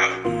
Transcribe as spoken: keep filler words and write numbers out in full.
out.